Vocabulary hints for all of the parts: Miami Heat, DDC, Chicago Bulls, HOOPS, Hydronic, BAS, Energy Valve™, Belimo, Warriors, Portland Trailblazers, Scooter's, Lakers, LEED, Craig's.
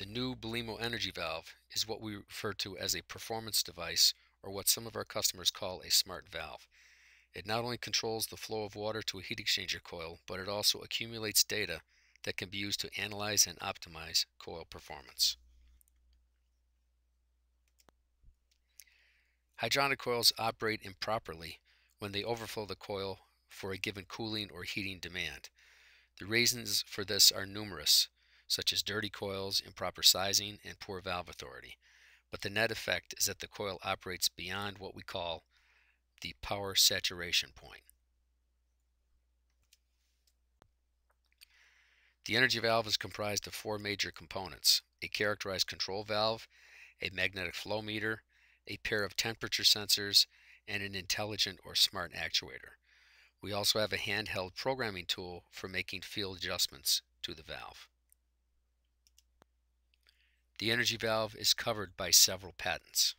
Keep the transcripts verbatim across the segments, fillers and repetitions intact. The new Belimo energy valve is what we refer to as a performance device, or what some of our customers call a smart valve. It not only controls the flow of water to a heat exchanger coil, but it also accumulates data that can be used to analyze and optimize coil performance. Hydronic coils operate improperly when they overflow the coil for a given cooling or heating demand. The reasons for this are numerous, such as dirty coils, improper sizing, and poor valve authority. But the net effect is that the coil operates beyond what we call the power saturation point. The energy valve is comprised of four major components: a characterized control valve, a magnetic flow meter, a pair of temperature sensors, and an intelligent or smart actuator. We also have a handheld programming tool for making field adjustments to the valve. The energy valve is covered by several patents.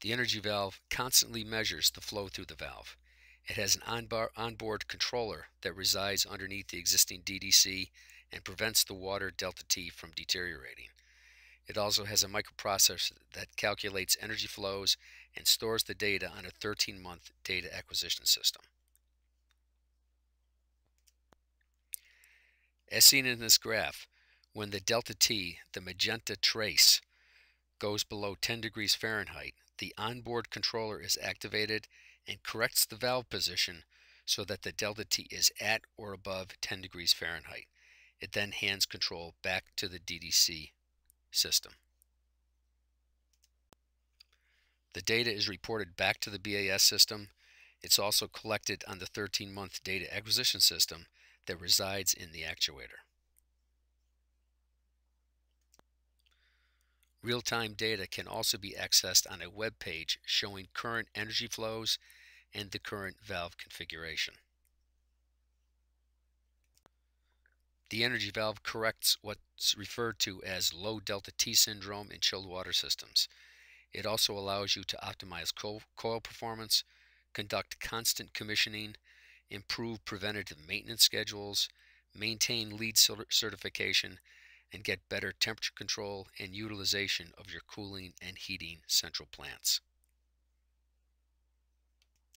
The energy valve constantly measures the flow through the valve. It has an onboard controller that resides underneath the existing D D C and prevents the water delta T from deteriorating. It also has a microprocessor that calculates energy flows and stores the data on a thirteen month data acquisition system. As seen in this graph, when the delta T, the magenta trace, goes below ten degrees Fahrenheit, the onboard controller is activated and corrects the valve position so that the delta T is at or above ten degrees Fahrenheit. It then hands control back to the D D C system. The data is reported back to the B A S system. It's also collected on the thirteen month data acquisition system that resides in the actuator. Real-time data can also be accessed on a web page showing current energy flows and the current valve configuration. The energy valve corrects what's referred to as low delta T syndrome in chilled water systems. It also allows you to optimize co- coil performance, conduct constant commissioning, improve preventative maintenance schedules, maintain LEED certification, and get better temperature control and utilization of your cooling and heating central plants.